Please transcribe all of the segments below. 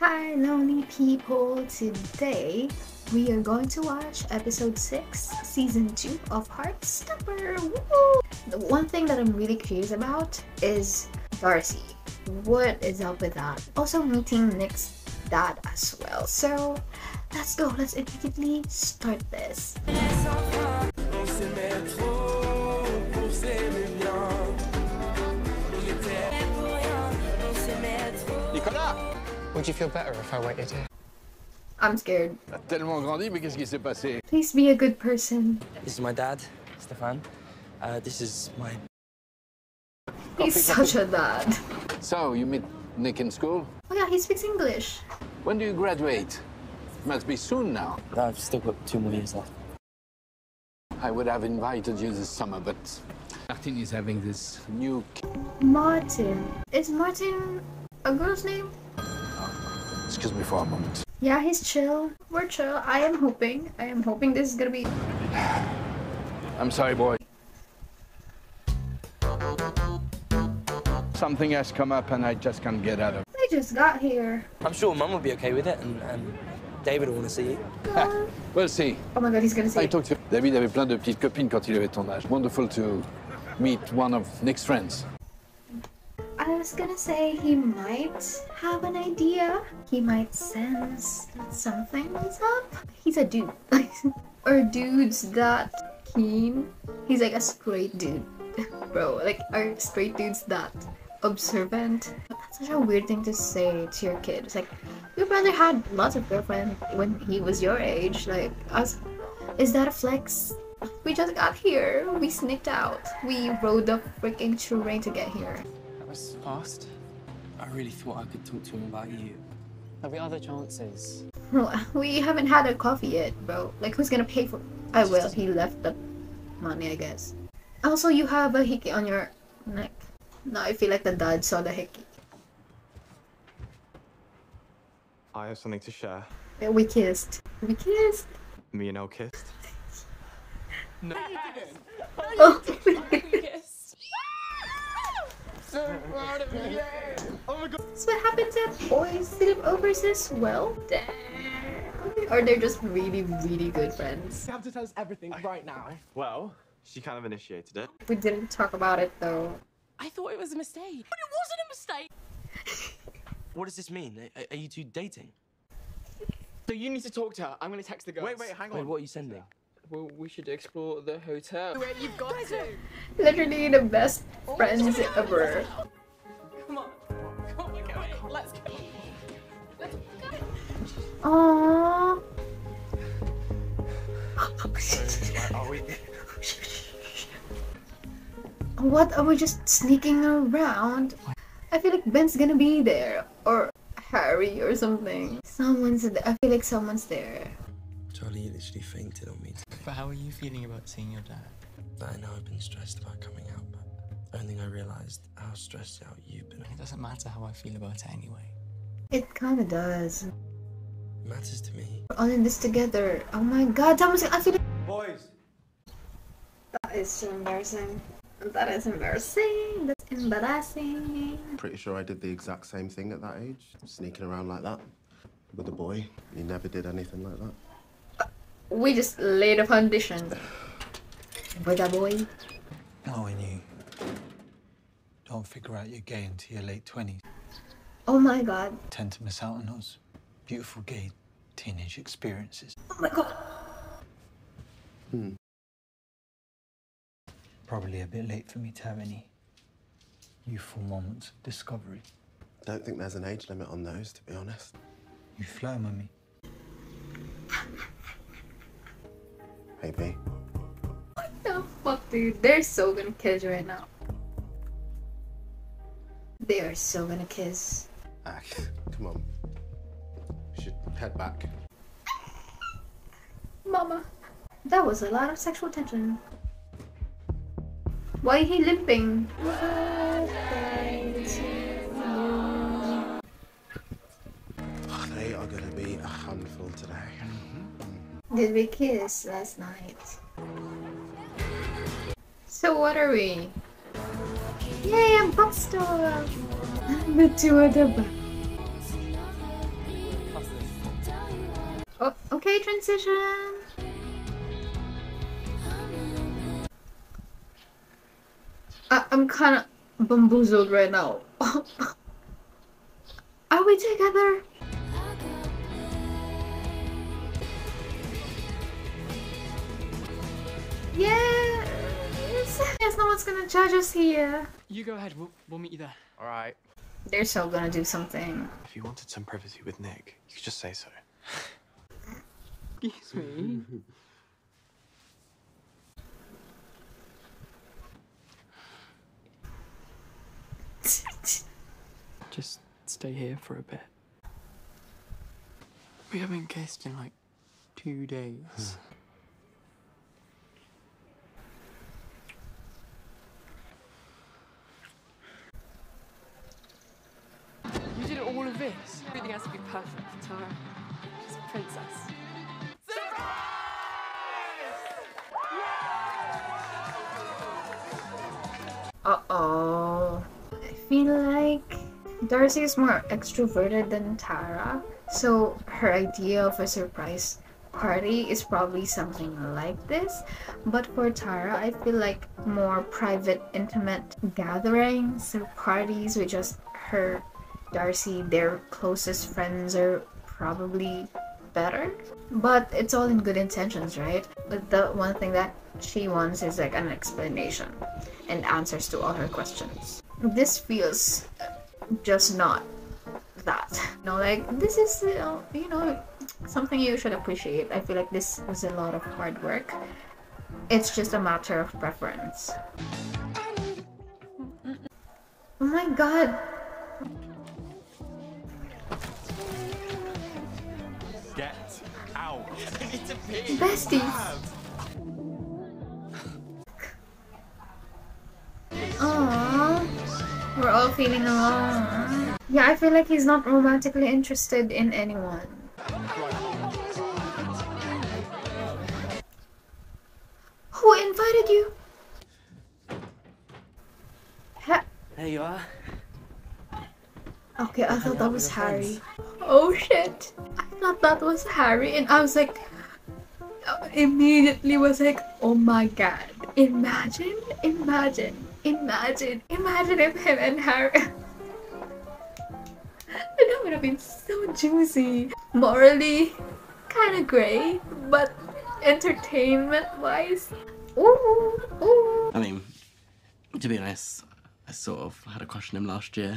Hi lonely people, today we are going to watch episode 6, season 2 of Heartstopper. Woo! The one thing that I'm really curious about is Darcy. What is up with that? Also meeting Nick's dad as well. So let's go, let's immediately start this. Would you feel better if I waited here? I'm scared. Please be a good person. This is my dad, Stefan. This is my... He's such a dad. So, you meet Nick in school? Oh yeah, he speaks English. When do you graduate? Must be soon now. I've still got 2 more years left. I would have invited you this summer, but... Martin is having this new... Martin. Is Martin a girl's name? Excuse me for a moment. Yeah, he's chill. We're chill. I am hoping this is gonna be... I'm sorry, boy. Something has come up and I just can't get out of it. They just got here. I'm sure Mum will be okay with it and David will want to see you. We'll see. Oh my God, he's gonna see you. To... David avait plein de petites copines quand il avait ton âge. Wonderful to meet one of Nick's friends. I was gonna say he might have an idea. He might sense that something is up. He's a dude. Are dudes that keen? He's like a straight dude. Bro, like, are straight dudes that observant? That's such a weird thing to say to your kid. It's like, your brother had lots of girlfriends when he was your age. Like, us, is that a flex? We just got here. We sneaked out. We rode the freaking train to get here. Was fast. I really thought I could talk to him about you. There'll be other chances. We haven't had a coffee yet, bro. Like, who's gonna pay for... I will. He left the money, I guess. Also, you have a hickey on your neck. Now I feel like the dad saw the hickey. I have something to share. We kissed. We kissed. Me and Elle kissed. No, you didn't. Oh, you kissed. So proud of you. Oh my God. That's what happens at boys' sleepovers as well. Damn. Or they're just really, really good friends. You have to tell us everything right now. Well, she kind of initiated it. We didn't talk about it though. I thought it was a mistake. But it wasn't a mistake. What does this mean? Are you two dating? So you need to talk to her. I'm gonna text the girls. Wait, hang on. Wait, what are you sending? Well, we should explore the hotel. Where you've got to. Literally the best friends ever. Come on. Come on, go. Let's go. Let's go. Aww. What are we just sneaking around? I feel like Ben's gonna be there. Or Harry or something. Someone's there. I feel like someone's there. Charlie, you literally fainted on me. But how are you feeling about seeing your dad? I know I've been stressed about coming out, but only I realized how stressed out you've been. It doesn't matter how I feel about it anyway. It kind of does. It matters to me. We're all in this together. Oh my God, that was... I feel like... Boys! That is so embarrassing. That is embarrassing. That's embarrassing. Pretty sure I did the exact same thing at that age. Sneaking around like that. With a boy. He never did anything like that. We just laid a foundation. With a boy. Not when you don't figure out you're gay until your late 20s. Oh my God. Tend to miss out on those beautiful gay teenage experiences. Oh my God. Probably a bit late for me to have any youthful moments of discovery. Don't think there's an age limit on those, to be honest. You flirt, Mummy. Baby. What the fuck, dude? They're so gonna kiss right now. They are so gonna kiss. Ah, come on. We should head back. Mama, that was a lot of sexual tension. Why is he limping? They are gonna be a handful today. Did we kiss last night? So what are we? Yay, I'm Buster! The two of them. Okay, transition. I'm kind of bamboozled right now. Are we together? Yes! Yes, no one's gonna judge us here. You go ahead, we'll meet you there. Alright. They're so gonna do something. If you wanted some privacy with Nick, you could just say so. Excuse me? Just stay here for a bit. We haven't kissed in like 2 days. You did all of this? Everything has to be perfect for Tara. She's a princess. Uh-oh. I feel like Darcy is more extroverted than Tara, so her idea of a surprise party is probably something like this. But for Tara, I feel like more private, intimate gatherings or parties with just her, Darcy, their closest friends are probably better. But it's all in good intentions, right? But the one thing that she wants is like an explanation and answers to all her questions. This feels just not that. No, like this is, you know, something you should appreciate. I feel like this was a lot of hard work. It's just a matter of preference. Oh my god. Get out. It's a pig. Besties. Aww. We're all feeling alone. Yeah, I feel like he's not romantically interested in anyone. Who invited you? There you are. Okay, I thought that was Harry. Oh shit. I thought that was Harry and I was like... immediately was like, oh my god. Imagine if him and Harry that would have been so juicy. Morally kinda grey, but entertainment wise. Ooh, ooh. I mean, to be honest, I sort of had a crush on him last year.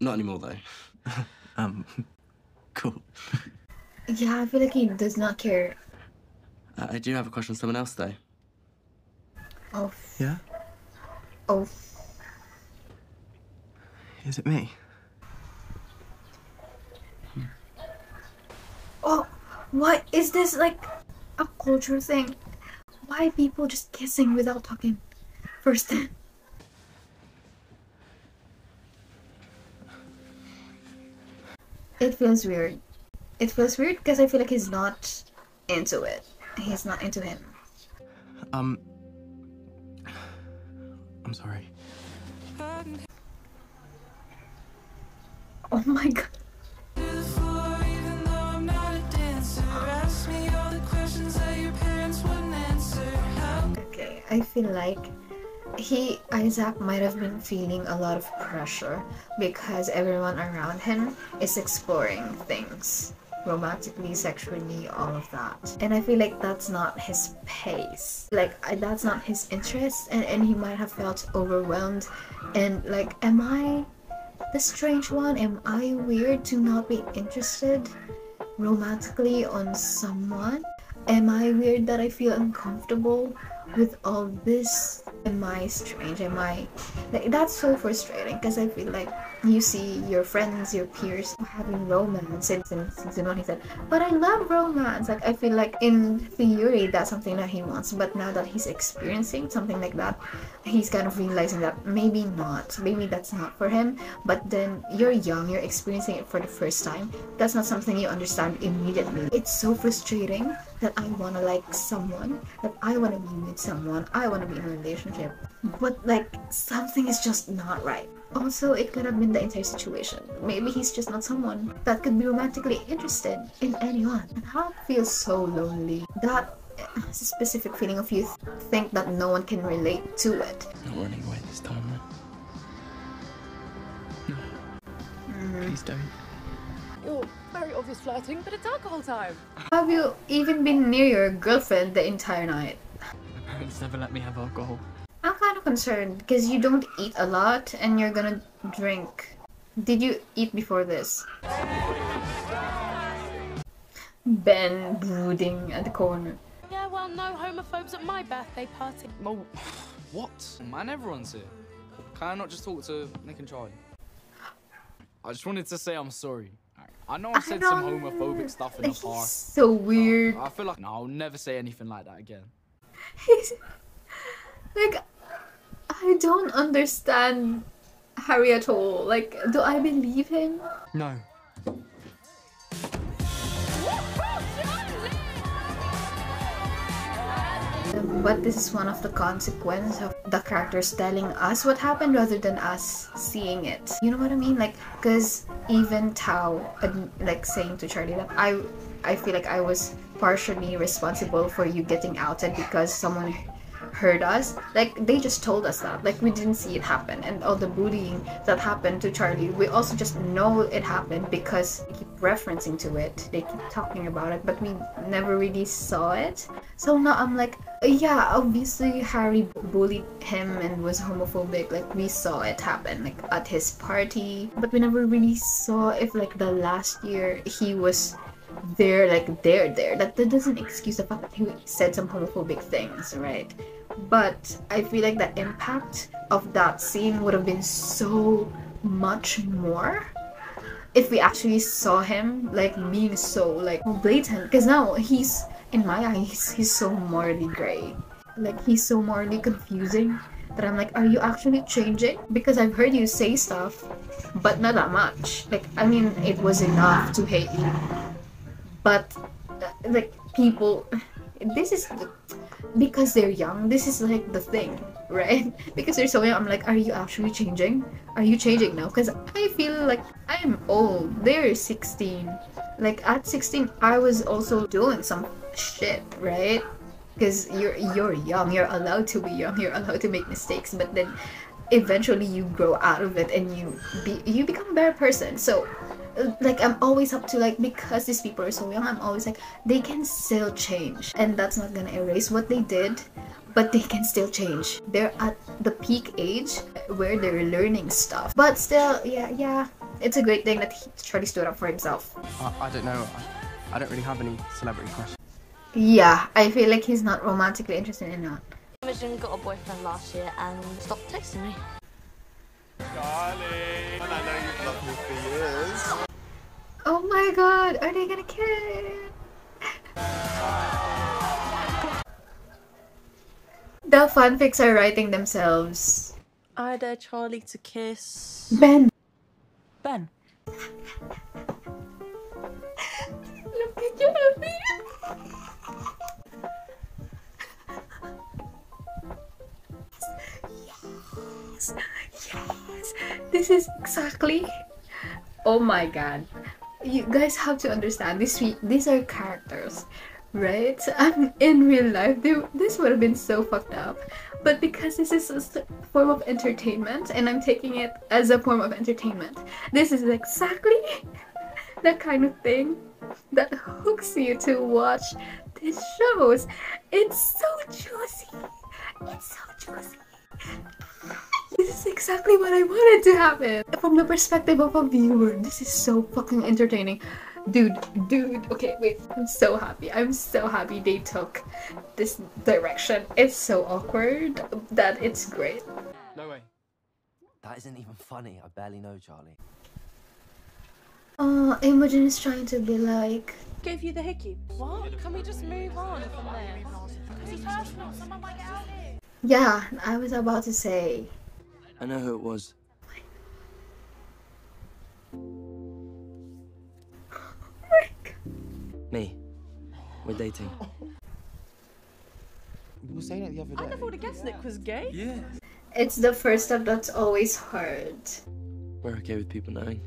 Not anymore though. Cool. Yeah, I feel like he does not care. I do have a question on someone else, though. Oh. Yeah? Oh. Is it me? Oh, why is this like a culture thing? Why are people just kissing without talking first? It feels weird. It feels weird because I feel like he's not into it. He's not into him. I'm sorry. Oh my god. Okay, I feel like Isaac might have been feeling a lot of pressure because everyone around him is exploring things. Romantically, sexually, all of that, and I feel like that's not his pace, like that's not his interest, and he might have felt overwhelmed and like, am I the strange one? Am I weird to not be interested romantically on someone? Am I weird that I feel uncomfortable with all this? Am I strange? Am I like, that's so frustrating because I feel like you see your friends, your peers having romance and he said, but I love romance. Like I feel like in theory that's something that he wants, but now that he's experiencing something like that, he's kind of realizing that maybe not, maybe that's not for him. But then you're young, you're experiencing it for the first time. That's not something you understand immediately. It's so frustrating that I want to like someone, that I want to be with someone, I want to be in a relationship, but like something is just not right. Also, it could have been the entire situation. Maybe he's just not someone that could be romantically interested in anyone. And Harry feels so lonely. That has a specific feeling of you think that no one can relate to it. Not running away this time, man. No. Please don't. Oh, very obvious flirting, but it's alcohol time. Have you even been near your girlfriend the entire night? My parents never let me have alcohol. I'm kind of concerned because you don't eat a lot and you're gonna drink. Did you eat before this? Ben brooding at the corner. Yeah, well, no homophobes at my birthday party. No, what? Man, everyone's here. Can I not just talk to Nick and Charlie? I just wanted to say I'm sorry. I know I've said some homophobic stuff in the past. He's so weird. I feel like no, I'll never say anything like that again. He's... Like, I don't understand Harry at all. Like, do I believe him? No. But this is one of the consequences of the characters telling us what happened rather than us seeing it. You know what I mean? Like, because even Tao, like, saying to Charlie that I feel like I was partially responsible for you getting outed because someone heard us. Like, they just told us that. Like, we didn't see it happen. And all the bullying that happened to Charlie, we also just know it happened because they keep referencing to it. They keep talking about it, but we never really saw it. So now I'm like, yeah, obviously Harry bullied him and was homophobic. Like, we saw it happen, like, at his party. But we never really saw if, like, the last year he was there, like, there. That doesn't excuse the fact that he said some homophobic things, right? But I feel like the impact of that scene would have been so much more if we actually saw him, like, being so, like, blatant. Because now he's, in my eyes, he's so morally gray. Like, he's so morally confusing that I'm like, are you actually changing? Because I've heard you say stuff, but not that much. Like, I mean, it was enough to hate you. But, like, people... This is because they're young. This is like the thing, right? Because they're so young. I'm like, are you actually changing? Are you changing now? Because I feel like I'm old. They're 16. Like, at 16, I was also doing some shit, right? Because you're young. You're allowed to be young. You're allowed to make mistakes. But then, eventually, you grow out of it and you become a better person. So. Like, I'm always up to, like, because these people are so young, I'm always like, they can still change. And that's not gonna erase what they did, but they can still change. They're at the peak age where they're learning stuff. But still, yeah, it's a great thing that Charlie stood up for himself. I don't know, I don't really have any celebrity questions. Yeah, I feel like he's not romantically interested in that. Imogen got a boyfriend last year and stopped texting me. Darling, I know you've loved me for years. Oh my god, are they gonna kill it? The fanfics are writing themselves. I dare Charlie to kiss... Ben. Look at you, baby. Yes, this is exactly... Oh my god. You guys have to understand, these are characters, right? In real life, this would have been so fucked up. But because this is a form of entertainment, and I'm taking it as a form of entertainment, this is exactly the kind of thing that hooks you to watch these shows. It's so juicy. It's so juicy. This is exactly what I wanted to happen. From the perspective of a viewer, this is so fucking entertaining. Dude, okay, wait. I'm so happy they took this direction. It's so awkward that it's great. No way. That isn't even funny. I barely know Charlie. Imogen is trying to be like... Gave you the hickey. What? Can we just move on from there? Yeah, I was about to say... I know who it was. Me. We're dating. We were saying it the other day. I never would have guessed Nick was gay. Yeah. It's the first step that's always hard. We're okay with people knowing.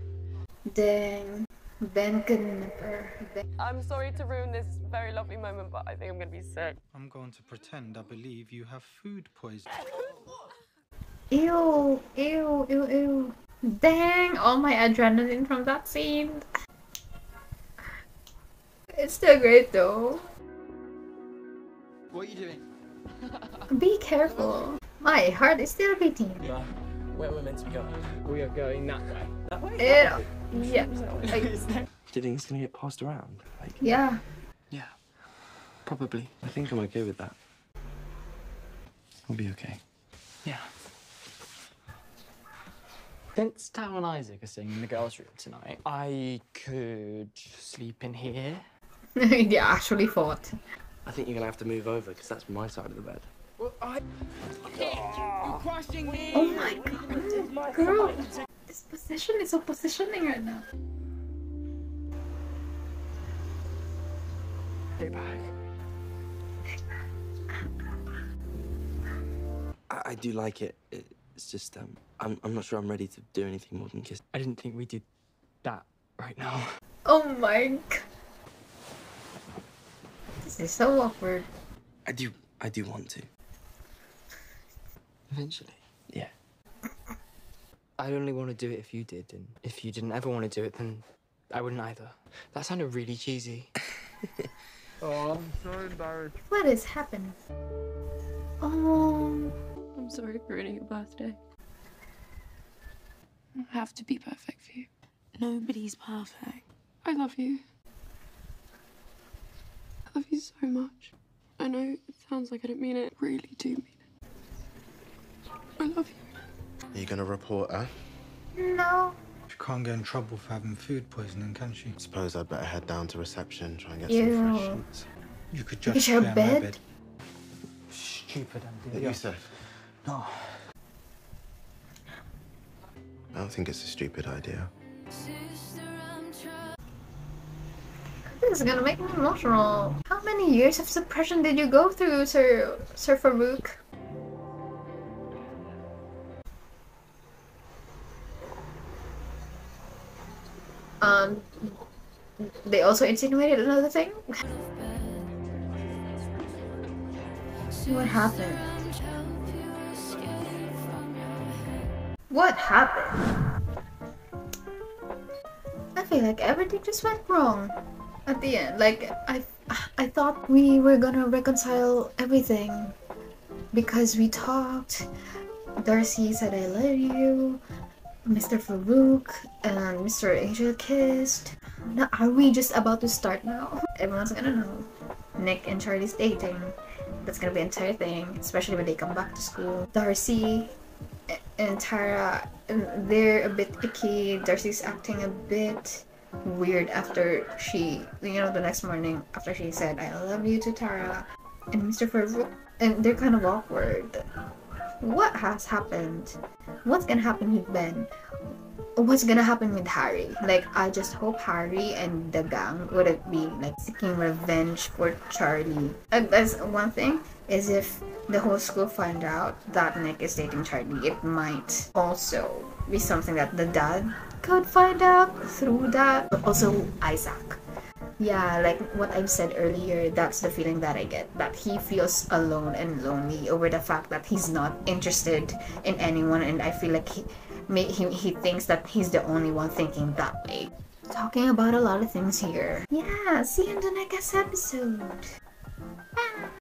Dang. Ben could never. I'm sorry to ruin this very lovely moment, but I think I'm gonna be sick. I'm going to pretend I believe you have food poisoning. Ew, ew, ew, ew. Dang, all my adrenaline from that scene. It's still great though. What are you doing? Be careful. My heart is still beating. Where we're meant to go. We are going that way. That way? Yeah. Yeah. Do you think it's gonna get passed around? Like, yeah. Yeah. Probably. I think I'm okay with that. We'll be okay. Yeah. Since Tao and Isaac are staying in the girls' room tonight, I could sleep in here. They actually fought. I think you're gonna have to move over because that's my side of the bed. Well, you're crushing me. Oh my god, girl! This position is so positioning right now. Stay back. I do like it. It's just I'm not sure I'm ready to do anything more than kiss. I didn't think we did that right now. Oh my god. This is so awkward. I do want to. Eventually. Yeah. I'd only want to do it if you did, and if you didn't ever want to do it, then I wouldn't either. That sounded really cheesy. Oh, I'm so embarrassed. What is happening? Oh, I'm sorry for ruining your birthday. I don't have to be perfect for you. Nobody's perfect. I love you. I love you so much. I know it sounds like I don't mean it. I really do mean it. I love you. Are you gonna report her? No. She can't get in trouble for having food poisoning, can she? Suppose I'd better head down to reception, try and get some fresh sheets. You could just share my bed. Stupid idea. You said. No. I don't think it's a stupid idea. This is gonna make me emotional. How many years of suppression did you go through, Sir Farouk? They also insinuated another thing? What happened? What happened? I feel like everything just went wrong at the end. Like, I thought we were gonna reconcile everything because we talked. Darcy said I love you. Mr. Farouk and Mr. Angel kissed. Now, are we just about to start now? Everyone's gonna know. Nick and Charlie's dating. That's gonna be an entire thing, especially when they come back to school. Darcy and Tara, they're a bit icky. Darcy's acting a bit weird after she, you know, the next morning after she said I love you to Tara and Mr. Farouk, and they're kind of awkward. What has happened? What's gonna happen with Ben? What's gonna happen with Harry? Like, I just hope Harry and the gang wouldn't be like seeking revenge for Charlie. And that's one thing, is if the whole school find out that Nick is dating Charlie, it might also be something that the dad could find out through that. But also Isaac. Yeah, like what I've said earlier, that's the feeling that I get. That he feels alone and lonely over the fact that he's not interested in anyone, and I feel like he thinks that he's the only one thinking that way. Talking about a lot of things here. Yeah, see you in the next episode. Bye.